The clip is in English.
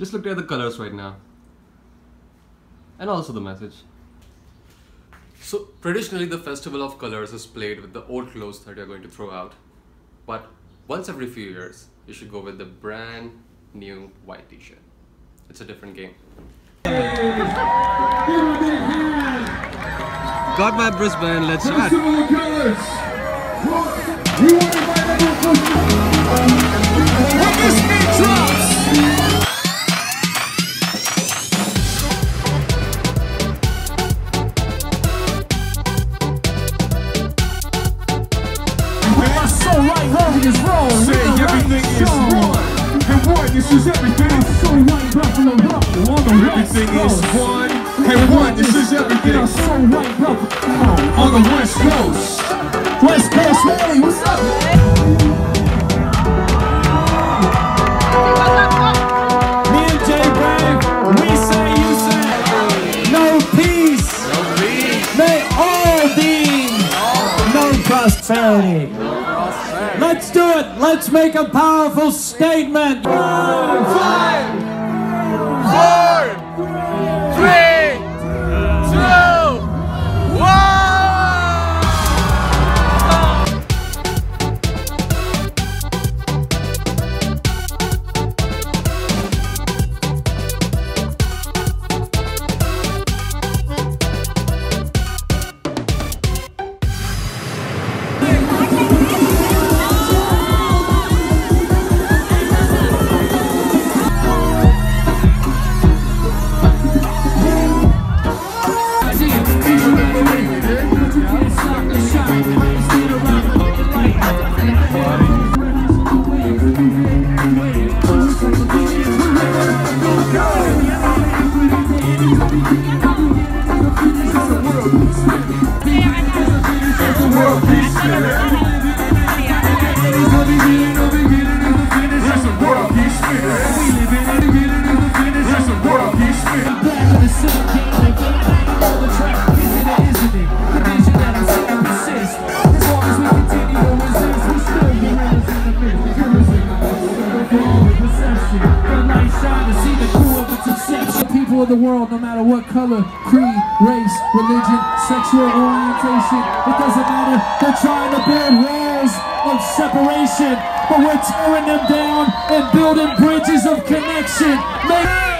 Just look at the colors right now. And also the message. So traditionally the festival of colors is played with the old clothes that you're going to throw out. But once every few years, you should go with the brand new white t-shirt. It's a different game. Got my Brisbane, let's start. Everything is one and one. This is everything. I'm so right, bro. On the West Coast. West Coast, Holi, what's up? Me and J Brave, we say you say. No peace. No peace. May all be. No prosperity. Let's do it. Let's make a powerful statement. 'Cause of separation, but we're tearing them down and building bridges of connection.